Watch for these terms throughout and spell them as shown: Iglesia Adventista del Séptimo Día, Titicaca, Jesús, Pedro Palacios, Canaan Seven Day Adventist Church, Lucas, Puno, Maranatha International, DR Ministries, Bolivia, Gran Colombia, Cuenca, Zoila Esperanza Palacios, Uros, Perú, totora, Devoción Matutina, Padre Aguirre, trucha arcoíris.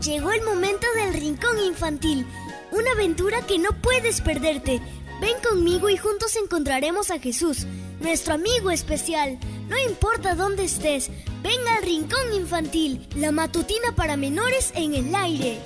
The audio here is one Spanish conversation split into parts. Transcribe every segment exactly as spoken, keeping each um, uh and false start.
Llegó el momento del rincón infantil, una aventura que no puedes perderte. Ven conmigo y juntos encontraremos a Jesús, nuestro amigo especial. No importa dónde estés, ven al rincón infantil, la matutina para menores en el aire.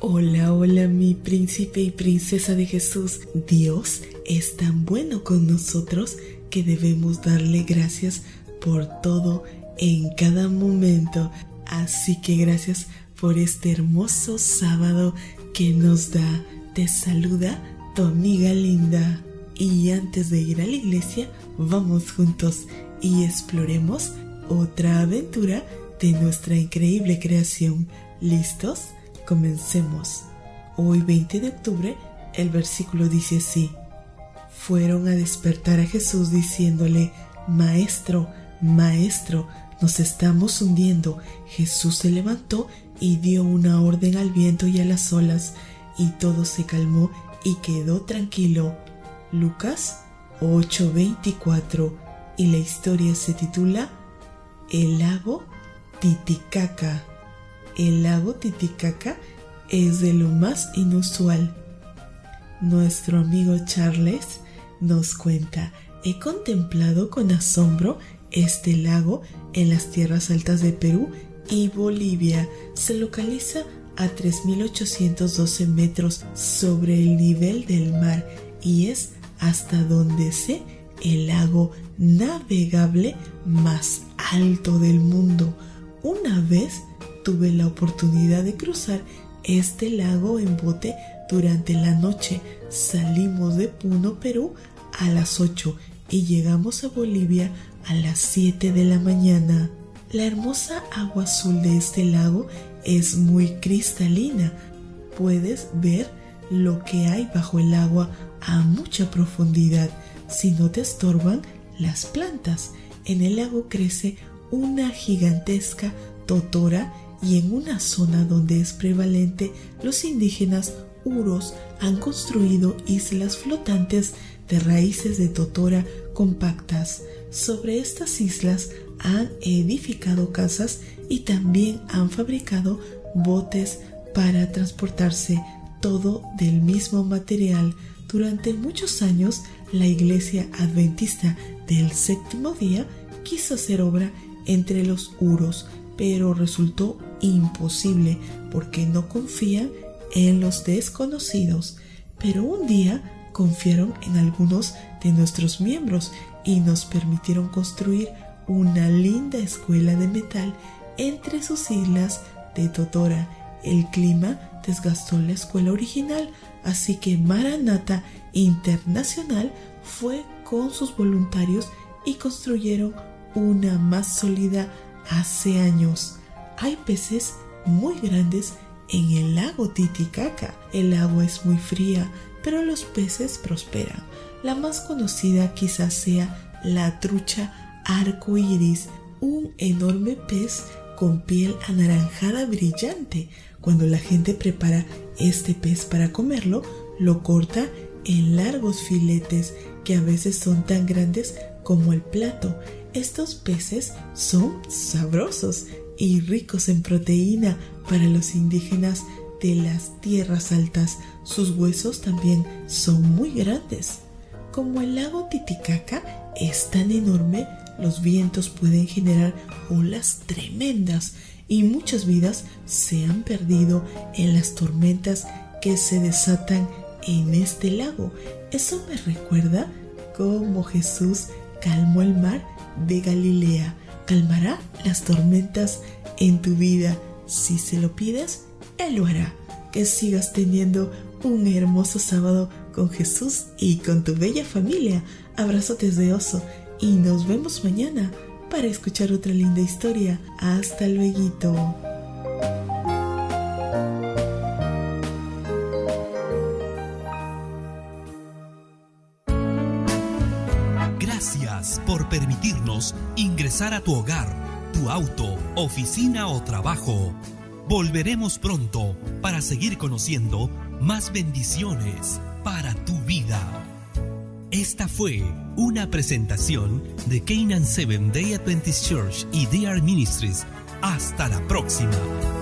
Hola, hola mi príncipe y princesa de Jesús. Dios es tan bueno con nosotros que debemos darle gracias por todo en cada momento. Así que gracias por este hermoso sábado que nos da. Te saluda tu amiga linda. Y antes de ir a la iglesia, vamos juntos y exploremos otra aventura de nuestra increíble creación. ¿Listos? Comencemos. Hoy veinte de octubre, el versículo dice así: fueron a despertar a Jesús diciéndole: Maestro, Maestro, nos estamos hundiendo. Jesús se levantó y dio una orden al viento y a las olas, y todo se calmó y quedó tranquilo. Lucas ocho veinticuatro. Y la historia se titula El lago Titicaca. El lago Titicaca es de lo más inusual. Nuestro amigo Charles nos cuenta: he contemplado con asombro este lago en las tierras altas de Perú y Bolivia. Se localiza a tres mil ochocientos doce metros sobre el nivel del mar y es hasta donde sé el lago navegable más alto del mundo. Una vez tuve la oportunidad de cruzar este lago en bote durante la noche. Salimos de Puno, Perú, a las ocho y llegamos a Bolivia a las siete de la mañana. La hermosa agua azul de este lago es muy cristalina. Puedes ver lo que hay bajo el agua a mucha profundidad si no te estorban las plantas. En el lago crece una gigantesca totora, y en una zona donde es prevalente los indígenas Uros han construido islas flotantes de raíces de totora compactas. Sobre estas islas han edificado casas y también han fabricado botes para transportarse, todo del mismo material. Durante muchos años, la Iglesia Adventista del Séptimo Día quiso hacer obra entre los Uros, pero resultó imposible porque no confían en los desconocidos. Pero un día confiaron en algunos de nuestros miembros y nos permitieron construir una linda escuela de metal entre sus islas de totora. El clima desgastó la escuela original, así que Maranatha International fue con sus voluntarios y construyeron una más sólida hace años. Hay peces muy grandes en el lago Titicaca. El agua es muy fría, pero los peces prosperan. La más conocida quizás sea la trucha arcoíris, un enorme pez con piel anaranjada brillante. Cuando la gente prepara este pez para comerlo, lo corta en largos filetes que a veces son tan grandes como el plato. Estos peces son sabrosos y ricos en proteína para los indígenas de las tierras altas. Sus huesos también son muy grandes. Como el lago Titicaca es tan enorme, los vientos pueden generar olas tremendas y muchas vidas se han perdido en las tormentas que se desatan en este lago. Eso me recuerda cómo Jesús calmó el mar de Galilea. Calmará las tormentas en tu vida. Si se lo pides, Él lo hará. Que sigas teniendo un hermoso sábado con Jesús y con tu bella familia. Abrazotes de oso y nos vemos mañana para escuchar otra linda historia. Hasta luego. Gracias por permitirnos ingresar a tu hogar, tu auto, oficina o trabajo. Volveremos pronto para seguir conociendo más bendiciones para tu vida. Esta fue una presentación de Canaan Seven Day Adventist Church y D R Ministries. Hasta la próxima.